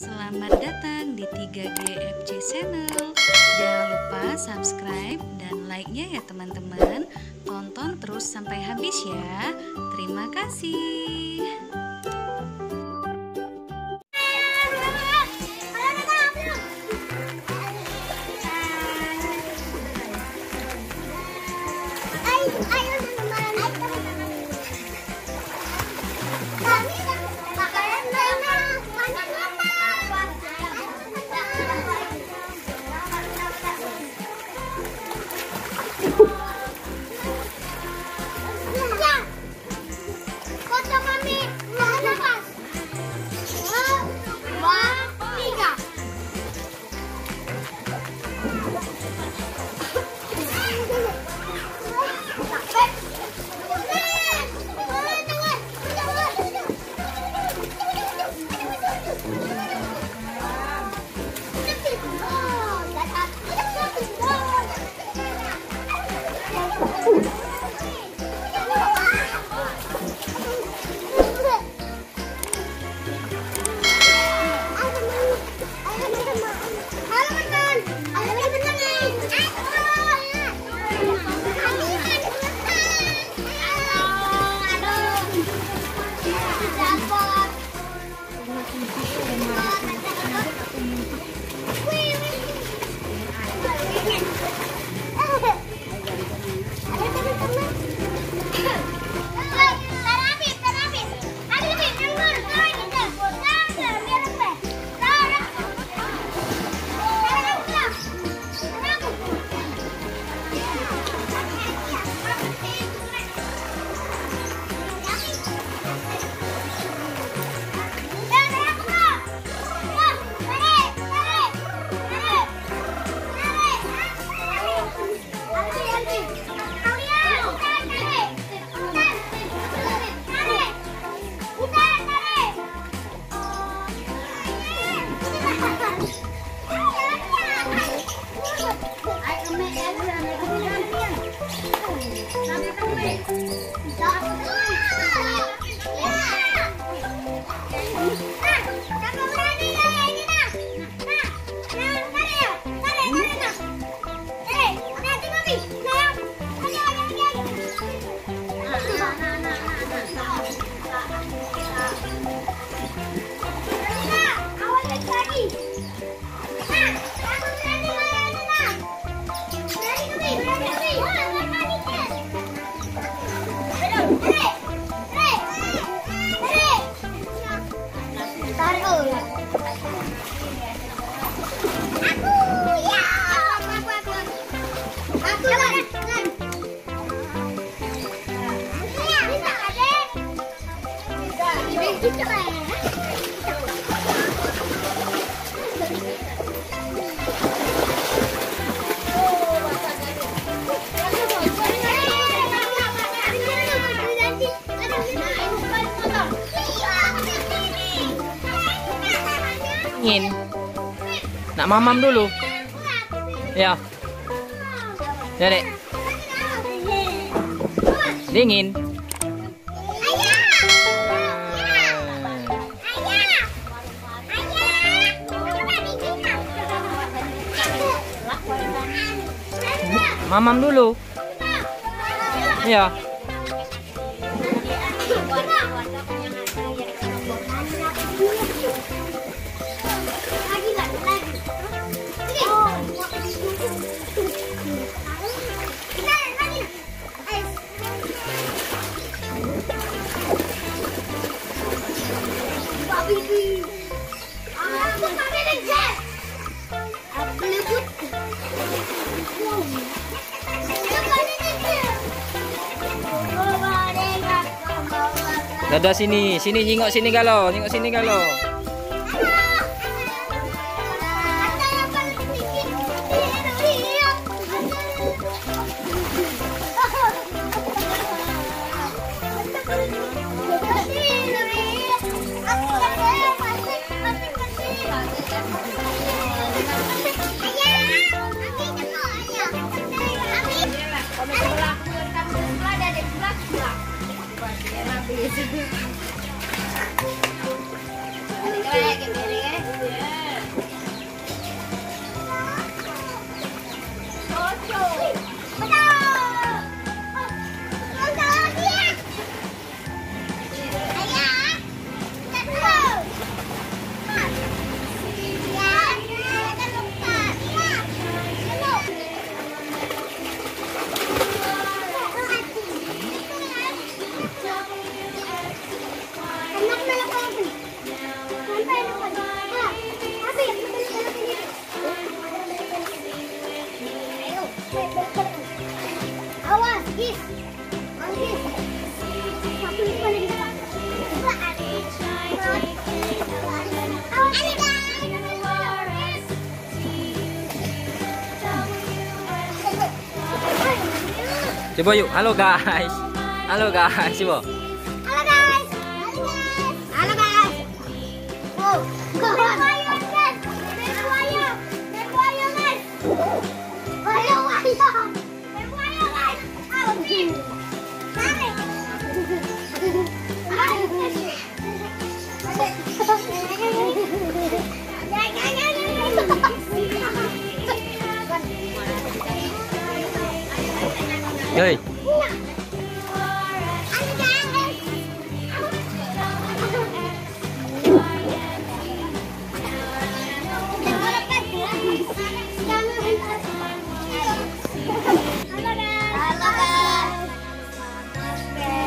Selamat datang di 3G FC Channel. Jangan lupa subscribe dan like-nya ya teman-teman. Tonton terus sampai habis ya. Terima kasih. Nak mamam dulu. Ya. Ya, Dek. Dingin. Mamam dulu. Ya. Dadah sini, sini nyingok sini galau, nyingok sini galau. Ini kayak gini. Coba yuk. Halo guys. Halo guys, coba. Halo guys. Halo guys. Halo guys. Hey. Halo guys.